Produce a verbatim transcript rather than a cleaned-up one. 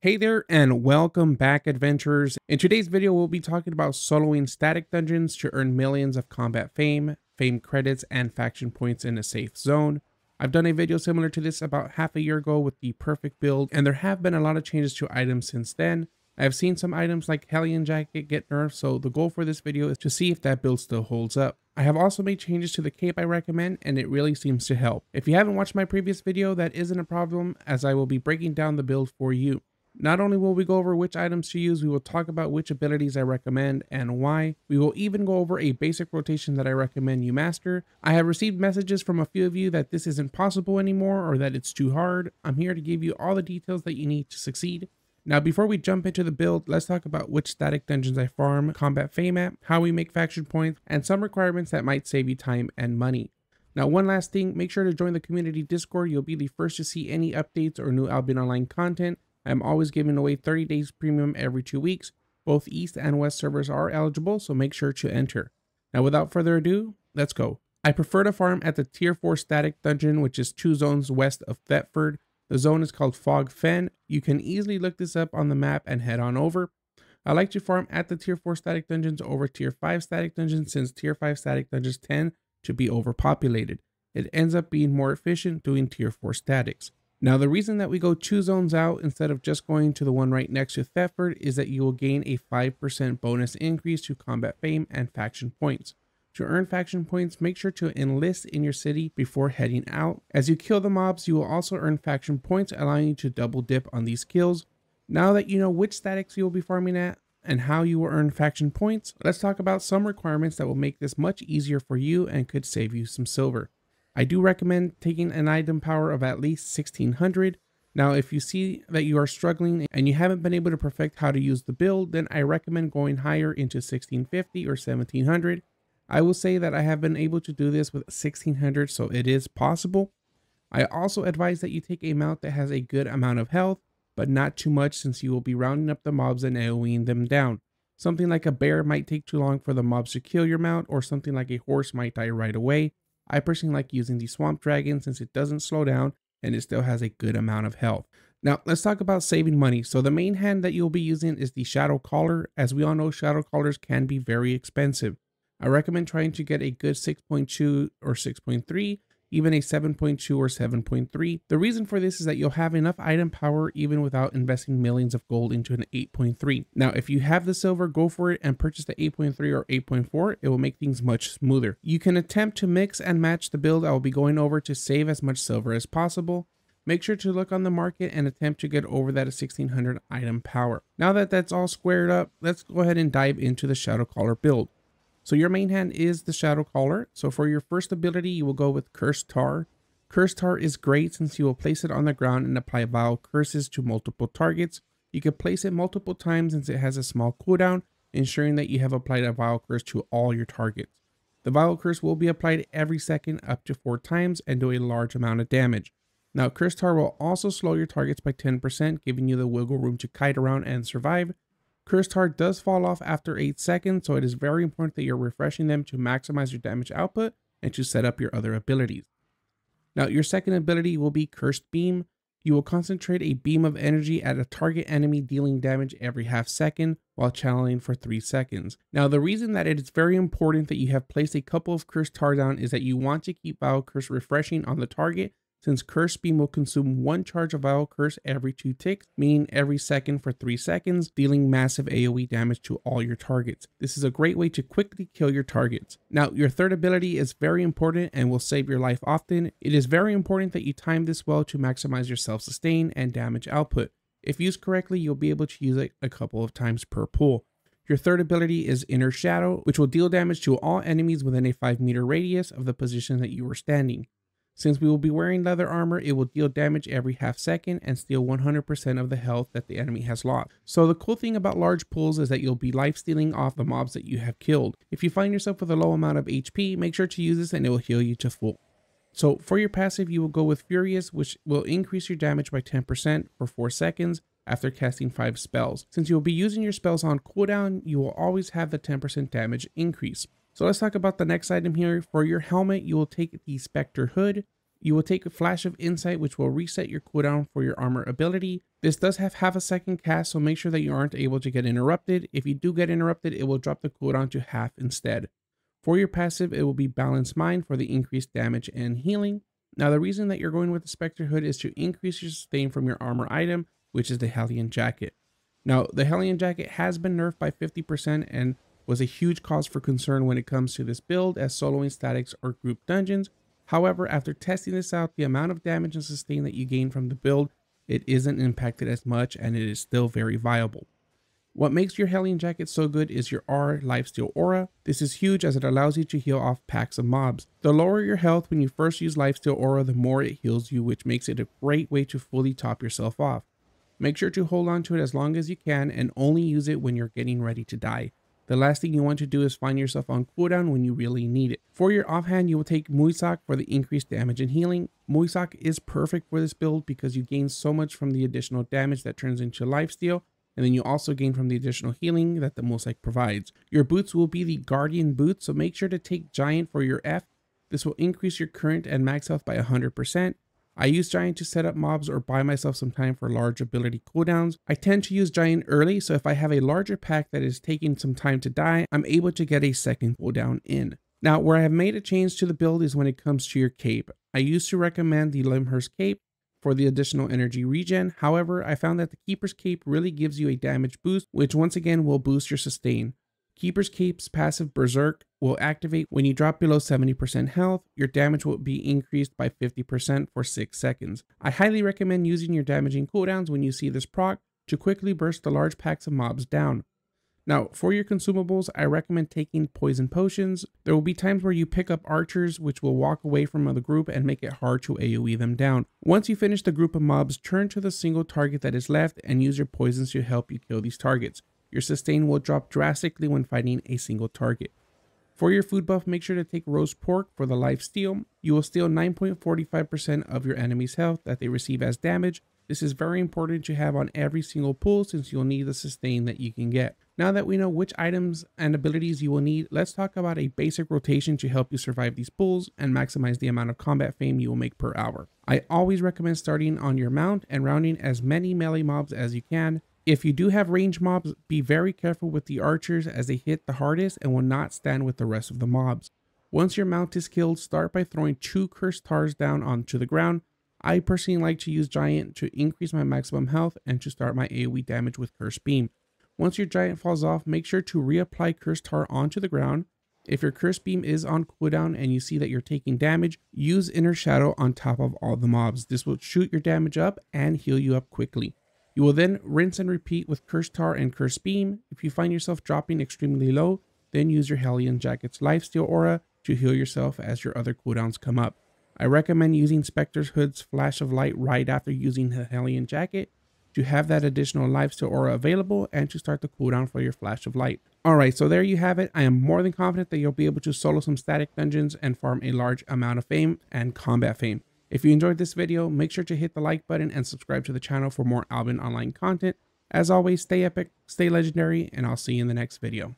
Hey there and welcome back, adventurers. In today's video, we'll be talking about soloing static dungeons to earn millions of combat fame, fame credits, and faction points in a safe zone. I've done a video similar to this about half a year ago with the perfect build, and there have been a lot of changes to items since then. I've seen some items like Hellion Jacket get nerfed, so the goal for this video is to see if that build still holds up. I have also made changes to the cape I recommend, and it really seems to help. If you haven't watched my previous video, that isn't a problem, as I will be breaking down the build for you. Not only will we go over which items to use, we will talk about which abilities I recommend and why. We will even go over a basic rotation that I recommend you master. I have received messages from a few of you that this isn't possible anymore or that it's too hard. I'm here to give you all the details that you need to succeed. Now, before we jump into the build, let's talk about which static dungeons I farm, combat fame at, how we make faction points, and some requirements that might save you time and money. Now, one last thing, make sure to join the community Discord. You'll be the first to see any updates or new Albion Online content. I'm always giving away thirty days premium every two weeks. Both East and West servers are eligible, so make sure to enter. Now, without further ado, let's go. I prefer to farm at the tier four static dungeon, which is two zones west of Thetford. The zone is called Fog Fen. You can easily look this up on the map and head on over. I like to farm at the tier four static dungeons over tier five static dungeons, since tier five static dungeons tend to be overpopulated. It ends up being more efficient doing tier four statics. Now, the reason that we go two zones out instead of just going to the one right next to Thetford is that you will gain a five percent bonus increase to combat fame and faction points. To earn faction points, make sure to enlist in your city before heading out. As you kill the mobs, you will also earn faction points, allowing you to double dip on these kills. Now that you know which statics you will be farming at and how you will earn faction points, let's talk about some requirements that will make this much easier for you and could save you some silver. I do recommend taking an item power of at least sixteen hundred. Now, if you see that you are struggling and you haven't been able to perfect how to use the build, then I recommend going higher into sixteen fifty or seventeen hundred. I will say that I have been able to do this with sixteen hundred, so it is possible. I also advise that you take a mount that has a good amount of health, but not too much, since you will be rounding up the mobs and AoEing them down. Something like a bear might take too long for the mobs to kill your mount, or something like a horse might die right away. I personally like using the Swamp Dragon, since it doesn't slow down and it still has a good amount of health. Now, let's talk about saving money. So the main hand that you'll be using is the Shadowcaller. As we all know, Shadowcallers can be very expensive. I recommend trying to get a good six point two or six point three, even a seven point two or seven point three. The reason for this is that you'll have enough item power even without investing millions of gold into an eight point three. Now, if you have the silver, go for it and purchase the eight point three or eight point four. It will make things much smoother. You can attempt to mix and match the build I will be going over to save as much silver as possible. Make sure to look on the market and attempt to get over that sixteen hundred item power. Now that that's all squared up, let's go ahead and dive into the Shadowcaller build. So your main hand is the Shadowcaller. So for your first ability, you will go with Cursed Tar. Cursed Tar is great, since you will place it on the ground and apply Vile Curses to multiple targets. You can place it multiple times, since it has a small cooldown, ensuring that you have applied a Vile Curse to all your targets. The Vile Curse will be applied every second up to four times and do a large amount of damage. Now, Cursed Tar will also slow your targets by ten percent, giving you the wiggle room to kite around and survive. Cursed Tar does fall off after eight seconds, so it is very important that you're refreshing them to maximize your damage output and to set up your other abilities. Now, your second ability will be Cursed Beam. You will concentrate a beam of energy at a target enemy, dealing damage every half second while channeling for three seconds. Now, the reason that it is very important that you have placed a couple of Cursed Tar down is that you want to keep Vile Curse refreshing on the target, since Cursed Beam will consume one charge of Vile Curse every two ticks, meaning every second for three seconds, dealing massive AoE damage to all your targets. This is a great way to quickly kill your targets. Now, your third ability is very important and will save your life often. It is very important that you time this well to maximize your self-sustain and damage output. If used correctly, you'll be able to use it a couple of times per pull. Your third ability is Inner Shadow, which will deal damage to all enemies within a five meter radius of the position that you were standing. Since we will be wearing leather armor, it will deal damage every half second and steal one hundred percent of the health that the enemy has lost. So the cool thing about large pulls is that you'll be life-stealing off the mobs that you have killed. If you find yourself with a low amount of H P, make sure to use this and it will heal you to full. So for your passive, you will go with Furious, which will increase your damage by ten percent for four seconds after casting five spells. Since you will be using your spells on cooldown, you will always have the ten percent damage increase. So let's talk about the next item here. For your helmet, you will take the Spectre Hood. You will take a Flash of Insight, which will reset your cooldown for your armor ability. This does have half a second cast, so make sure that you aren't able to get interrupted. If you do get interrupted, it will drop the cooldown to half instead. For your passive, it will be Balanced Mind for the increased damage and healing. Now, the reason that you're going with the Spectre Hood is to increase your sustain from your armor item, which is the Hellion Jacket. Now, the Hellion Jacket has been nerfed by fifty percent and was a huge cause for concern when it comes to this build as soloing statics or group dungeons. However, after testing this out, the amount of damage and sustain that you gain from the build, it isn't impacted as much and it is still very viable. What makes your Hellion Jacket so good is your R Lifesteal Aura. This is huge as it allows you to heal off packs of mobs. The lower your health when you first use Lifesteal Aura, the more it heals you, which makes it a great way to fully top yourself off. Make sure to hold on to it as long as you can and only use it when you're getting ready to die. The last thing you want to do is find yourself on cooldown when you really need it. For your offhand, you will take Muisak for the increased damage and healing. Muisak is perfect for this build because you gain so much from the additional damage that turns into lifesteal, and then you also gain from the additional healing that the Muisak provides. Your boots will be the Guardian Boots, so make sure to take Giant for your F. This will increase your current and max health by one hundred percent. I use Giant to set up mobs or buy myself some time for large ability cooldowns. I tend to use Giant early, so if I have a larger pack that is taking some time to die, I'm able to get a second cooldown in. Now, where I have made a change to the build is when it comes to your cape. I used to recommend the Limhurst Cape for the additional energy regen. However, I found that the Keeper's Cape really gives you a damage boost, which once again will boost your sustain. Keeper's Cape's passive Berserk will activate when you drop below seventy percent health. Your damage will be increased by fifty percent for six seconds. I highly recommend using your damaging cooldowns when you see this proc to quickly burst the large packs of mobs down. Now, for your consumables, I recommend taking poison potions. There will be times where you pick up archers, which will walk away from the group and make it hard to AoE them down. Once you finish the group of mobs, turn to the single target that is left and use your poisons to help you kill these targets. Your sustain will drop drastically when fighting a single target. For your food buff, make sure to take roast pork for the life steal. You will steal nine point four five percent of your enemy's health that they receive as damage. This is very important to have on every single pull since you'll need the sustain that you can get. Now that we know which items and abilities you will need, let's talk about a basic rotation to help you survive these pulls and maximize the amount of combat fame you will make per hour. I always recommend starting on your mount and rounding as many melee mobs as you can. If you do have range mobs, be very careful with the archers as they hit the hardest and will not stand with the rest of the mobs. Once your mount is killed, start by throwing two Cursed Tars down onto the ground. I personally like to use Giant to increase my maximum health and to start my AoE damage with Cursed Beam. Once your Giant falls off, make sure to reapply Cursed Tar onto the ground. If your Cursed Beam is on cooldown and you see that you're taking damage, use Inner Shadow on top of all the mobs. This will shoot your damage up and heal you up quickly. You will then rinse and repeat with Cursed Tar and Cursed Beam. If you find yourself dropping extremely low, then use your Hellion Jacket's Lifesteal Aura to heal yourself as your other cooldowns come up. I recommend using Spectre Hood's Flash of Light right after using the Hellion Jacket to have that additional Lifesteal Aura available and to start the cooldown for your Flash of Light. Alright, so there you have it. I am more than confident that you'll be able to solo some static dungeons and farm a large amount of fame and combat fame. If you enjoyed this video, make sure to hit the like button and subscribe to the channel for more Albion Online content. As always, stay epic, stay legendary, and I'll see you in the next video.